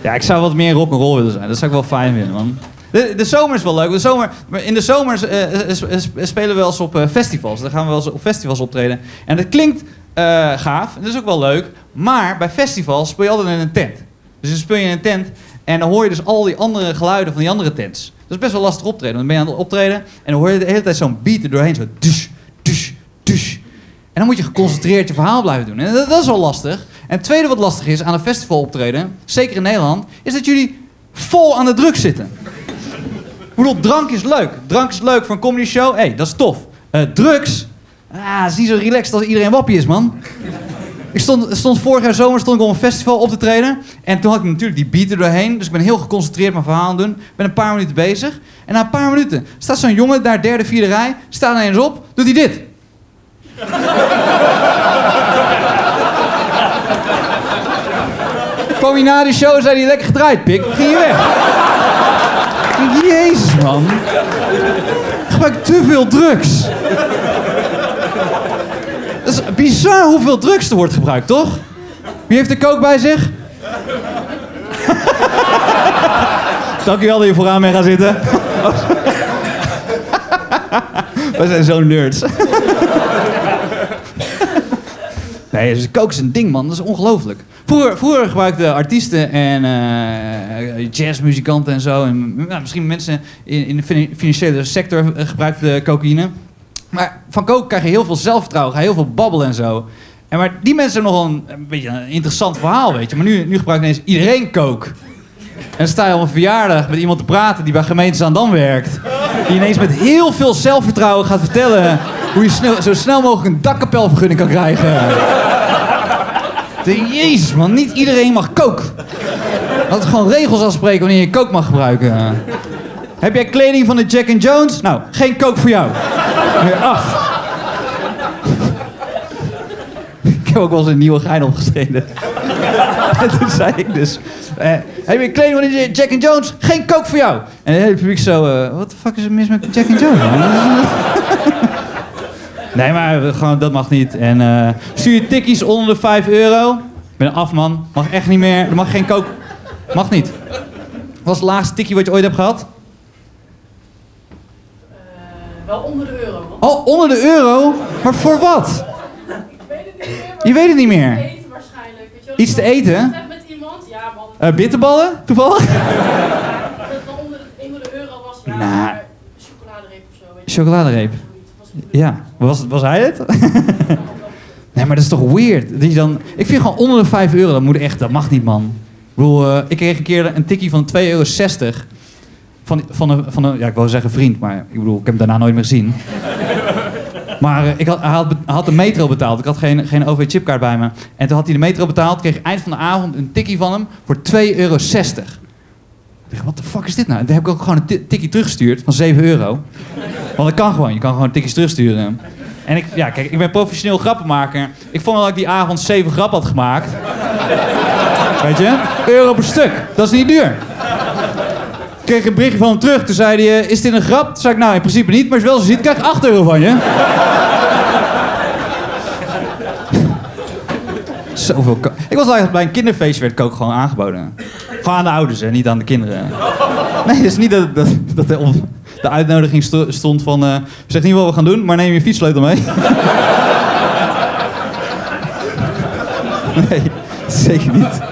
Ja, ik zou wat meer rock'n'roll willen zijn. Dat zou ik wel fijn vinden, man. De zomer is wel leuk. In de zomer spelen we wel eens op festivals. Dan gaan we wel eens op festivals optreden. En dat klinkt gaaf. Dat is ook wel leuk. Maar bij festivals speel je altijd in een tent. Dus dan speel je in een tent en dan hoor je dus al die andere geluiden van die andere tents. Dat is best wel lastig optreden. Want dan ben je aan het optreden en dan hoor je de hele tijd zo'n beat er doorheen. Zo dush, dush, dush. En dan moet je geconcentreerd je verhaal blijven doen. En dat is wel lastig. En het tweede wat lastig is aan een festival optreden, zeker in Nederland, is dat jullie vol aan de drugs zitten. Ik bedoel, drank is leuk. Drank is leuk voor een comedy show. Hé, dat is tof. Drugs? Ah, is niet zo relaxed als iedereen wappie is, man. Ik stond vorig jaar zomer op een festival op te treden. En toen had ik natuurlijk die beat er doorheen. Dus ik ben heel geconcentreerd mijn verhaal aan het doen. Ik ben een paar minuten bezig. En na een paar minuten staat zo'n jongen daar derde, vierde rij. Staat ineens op. Doet hij dit. Kom je na die show, zei hij lekker gedraaid, pik. Ging je weg. Jezus, man. Ik gebruik te veel drugs. Dat is bizar hoeveel drugs er wordt gebruikt, toch? Wie heeft de coke bij zich? Dankjewel dat je vooraan mee gaat zitten. Wij zijn zo nerds. Nee, dus coke is een ding, man. Dat is ongelooflijk. Vroeger gebruikten artiesten en jazzmuzikanten en zo. En, misschien mensen in de financiële sector gebruikten cocaïne. Maar van coke krijg je heel veel zelfvertrouwen, ga je heel veel babbelen en zo. En maar die mensen hebben nog wel een beetje een interessant verhaal, weet je. Maar nu gebruikt ineens iedereen coke. En dan sta je op een verjaardag met iemand te praten die bij gemeente Zaandam werkt. Die ineens met heel veel zelfvertrouwen gaat vertellen hoe je zo snel mogelijk een dakkapelvergunning kan krijgen. Jezus, man, niet iedereen mag coke. Laten we gewoon regels afspreken wanneer je coke mag gebruiken. Heb jij kleding van de Jack and Jones? Nou, geen coke voor jou. Af. Ik heb ook wel eens een nieuwe gein opgeschreven. En toen zei ik dus... heb je kleding van de Jack and Jones? Geen coke voor jou. En het hele publiek zo... what the fuck is er mis met Jack and Jones? Nee, maar gewoon, dat mag niet. En stuur je tikkies onder de €5. Ik ben af, man. Mag echt niet meer. Er mag geen coke. Mag niet. Wat is het laagste tikkie wat je ooit hebt gehad? Wel onder de euro. Man. Oh, onder de euro? Maar voor wat? Ik weet het niet meer. Je weet het niet meer? Iets te eten waarschijnlijk. Weet je wel, iets te eten? Met iemand? Ja, man. Bitterballen? Toevallig? Ja, dat het wel onder de euro was. Ja, nah. Chocoladereep of zo. Weet je. Chocoladereep? Ja, was hij het? Nee, maar dat is toch weird? Dat je dan, ik vind gewoon onder de €5, dat moet echt, dat mag niet, man. Ik bedoel, ik kreeg een keer een tikkie van €2,60. Van een, ja, ik wou zeggen vriend, maar ik bedoel, ik heb hem daarna nooit meer gezien. Maar hij had de metro betaald. Ik had geen OV-chipkaart bij me. En toen had hij de metro betaald, kreeg eind van de avond een tikkie van hem voor €2,60. Ik dacht, wat de fuck is dit nou? En toen heb ik ook gewoon een tikkie teruggestuurd van €7. Want dat kan gewoon, je kan gewoon tikkies terugsturen. En kijk, ik ben professioneel grappenmaker. Ik vond dat ik die avond 7 grappen had gemaakt. Weet je? €1 per stuk, dat is niet duur. Ik kreeg een berichtje van hem terug, toen zei hij, is dit een grap? Toen zei ik, nou in principe niet, maar als je wel zo ziet, krijg ik €8 van je. Zoveel coke. Ik was eigenlijk bij een kinderfeestje, werd coke gewoon aangeboden. Gewoon aan de ouders, hè, niet aan de kinderen. Nee, het is niet dat de uitnodiging stond van, zeg niet wat we gaan doen, maar neem je fietssleutel mee. Nee, zeker niet.